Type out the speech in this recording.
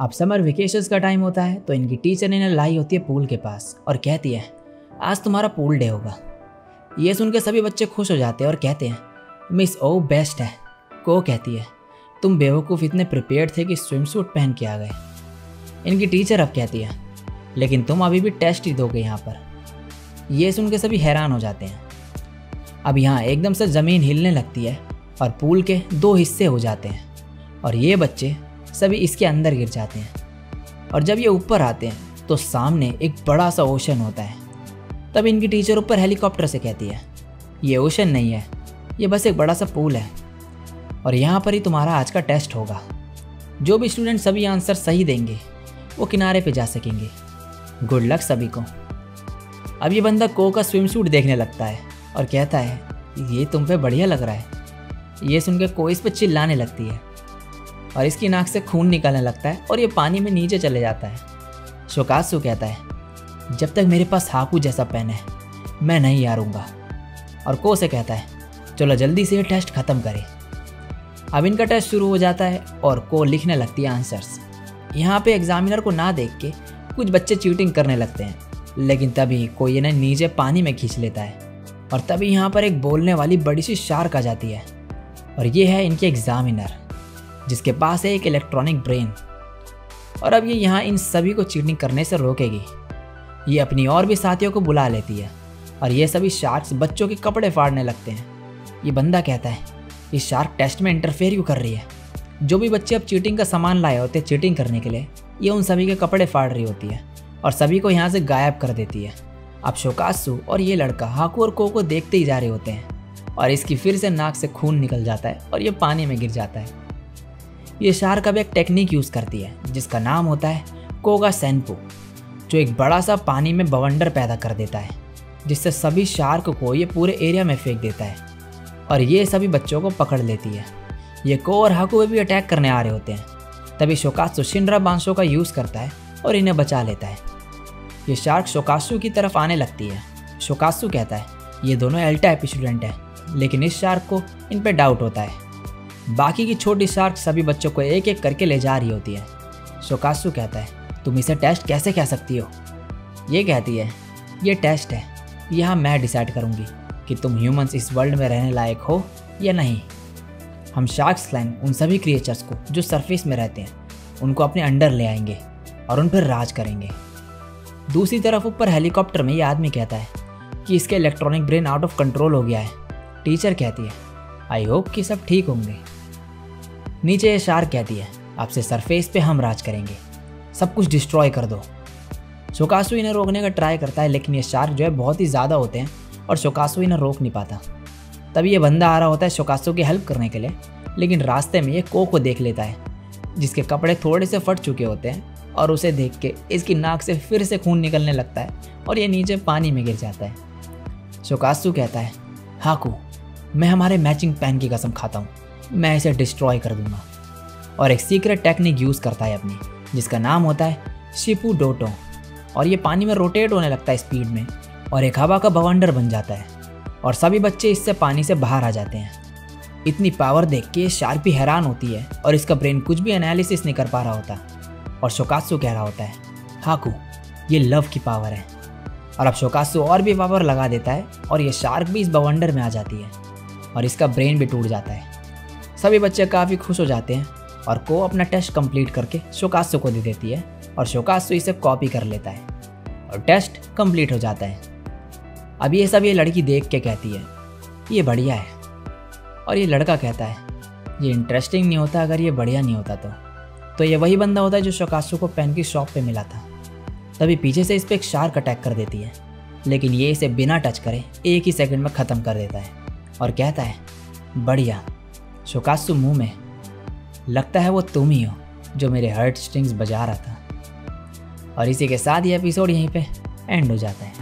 अब summer vacations का time होता है तो इनकी टीचर ने लाई होती है पूल के पास और कहती है आज तुम्हारा पूल डे होगा। ये सुन के सभी बच्चे खुश हो जाते हैं और कहते हैं मिस ओ बेस्ट है। को कहती है तुम बेवकूफ़ इतने प्रिपेयर्ड थे कि स्विम सूट पहन के आ गए। इनकी टीचर अब कहती है लेकिन तुम अभी भी टेस्ट ही दोगे यहाँ पर। ये सुन के सभी हैरान हो जाते हैं। अब यहाँ एकदम से ज़मीन हिलने लगती है और पूल के दो हिस्से हो जाते हैं और ये बच्चे सभी इसके अंदर गिर जाते हैं। और जब ये ऊपर आते हैं तो सामने एक बड़ा सा ओशन होता है। तब इनकी टीचर ऊपर हेलीकॉप्टर से कहती है ये ओशन नहीं है, ये बस एक बड़ा सा पूल है और यहाँ पर ही तुम्हारा आज का टेस्ट होगा। जो भी स्टूडेंट सभी आंसर सही देंगे वो किनारे पे जा सकेंगे। गुड लक सभी को। अब ये बंदा को का स्विमसूट देखने लगता है और कहता है ये तुम पे बढ़िया लग रहा है। ये सुन के को इस पर चिल्लाने लगती है और इसकी नाक से खून निकलने लगता है और ये पानी में नीचे चले जाता है। शोकासु कहता है जब तक मेरे पास हाकू जैसा पेन है मैं नहीं हारूंगा। और को से कहता है चलो जल्दी से ये टेस्ट ख़त्म करें। अब इनका टेस्ट शुरू हो जाता है और को लिखने लगती है आंसर्स। यहाँ पे एग्जामिनर को ना देख के कुछ बच्चे चीटिंग करने लगते हैं लेकिन तभी कोई इन्हें नीचे पानी में खींच लेता है और तभी यहाँ पर एक बोलने वाली बड़ी सी शार्क आ जाती है और ये है इनके एग्जामिनर जिसके पास है एक इलेक्ट्रॉनिक ब्रेन। और अब ये यहाँ इन सभी को चीटिंग करने से रोकेगी। ये अपनी और भी साथियों को बुला लेती है और ये सभी शार्क्स बच्चों के कपड़े फाड़ने लगते हैं। ये बंदा कहता है इस शार्क टेस्ट में इंटरफेयर क्यों कर रही है। जो भी बच्चे अब चीटिंग का सामान लाए होते हैं चीटिंग करने के लिए ये उन सभी के कपड़े फाड़ रही होती है और सभी को यहाँ से गायब कर देती है। अब शोकासु और ये लड़का हाकू और को देखते ही जा रहे होते हैं और इसकी फिर से नाक से खून निकल जाता है और ये पानी में गिर जाता है। ये शार्क अब एक टेक्निक यूज़ करती है जिसका नाम होता है कोगा सेनपू, जो एक बड़ा सा पानी में बवंडर पैदा कर देता है जिससे सभी शार्क को ये पूरे एरिया में फेंक देता है और ये सभी बच्चों को पकड़ लेती है। ये को और हाकू पे भी अटैक करने आ रहे होते हैं तभी शोकासु शिंड्रा बांसो का यूज़ करता है और इन्हें बचा लेता है। ये शार्क शोकासु की तरफ आने लगती है। शोकासु कहता है ये दोनों एल टाइप स्टूडेंट हैं लेकिन इस शार्क को इन पे डाउट होता है। बाकी की छोटी शार्क सभी बच्चों को एक एक करके ले जा रही होती है। शोकासु कहता है तुम इसे टेस्ट कैसे कह सकती हो। ये कहती है ये टेस्ट है, यहाँ मैं डिसाइड करूँगी कि तुम ह्यूमंस इस वर्ल्ड में रहने लायक हो या नहीं। हम शार्क्स क्लैन उन सभी क्रिएचर्स को जो सरफेस में रहते हैं उनको अपने अंडर ले आएंगे और उन पर राज करेंगे। दूसरी तरफ ऊपर हेलीकॉप्टर में ये आदमी कहता है कि इसके electronic brain out of control हो गया है। टीचर कहती है आई होप कि सब ठीक होंगे। नीचे शार्क कहती है आपसे सरफेस पे हम राज करेंगे, सब कुछ डिस्ट्रॉय कर दो। शोकासु इन्हें रोकने का ट्राई करता है लेकिन ये शार्क जो है बहुत ही ज़्यादा होते हैं और शोकासु इन्हें रोक नहीं पाता। तभी ये बंदा आ रहा होता है शोकासु की हेल्प करने के लिए लेकिन रास्ते में ये को देख लेता है जिसके कपड़े थोड़े से फट चुके होते हैं और उसे देख के इसकी नाक से फिर से खून निकलने लगता है और ये नीचे पानी में गिर जाता है। शोकासु कहता है हाकू मैं हमारे मैचिंग पैन की कसम खाता हूँ, मैं इसे डिस्ट्रॉय कर दूँगा। और एक सीक्रेट टेक्निक यूज़ करता है अपनी जिसका नाम होता है शिपू डोटो और ये पानी में रोटेट होने लगता है स्पीड में और एक हवा का बवंडर बन जाता है और सभी बच्चे इससे पानी से बाहर आ जाते हैं। इतनी पावर देख के शार्क भी हैरान होती है और इसका ब्रेन कुछ भी एनालिसिस नहीं कर पा रहा होता और शोकासु कह रहा होता है हाकू ये लव की पावर है। और अब शोकासु और भी पावर लगा देता है और ये शार्क भी इस बवंडर में आ जाती है और इसका ब्रेन भी टूट जाता है। सभी बच्चे काफ़ी खुश हो जाते हैं और को अपना टेस्ट कंप्लीट करके शोकासु को दे देती है और शोकासु इसे कॉपी कर लेता है और टेस्ट कंप्लीट हो जाता है। अब ये सब ये लड़की देख के कहती है ये बढ़िया है और ये लड़का कहता है ये इंटरेस्टिंग नहीं होता, अगर ये बढ़िया नहीं होता तो ये वही बंदा होता है जो शोकासु को पेन की शॉप पे मिला था। तभी पीछे से इस पर एक शार्क अटैक कर देती है लेकिन ये इसे बिना टच करे एक ही सेकंड में ख़त्म कर देता है और कहता है बढ़िया। शोकासु मुँह में लगता है वो तुम ही हो जो मेरे हार्ट स्ट्रिंग्स बजा रहा था। और इसी के साथ ये एपिसोड यहीं पर एंड हो जाता है।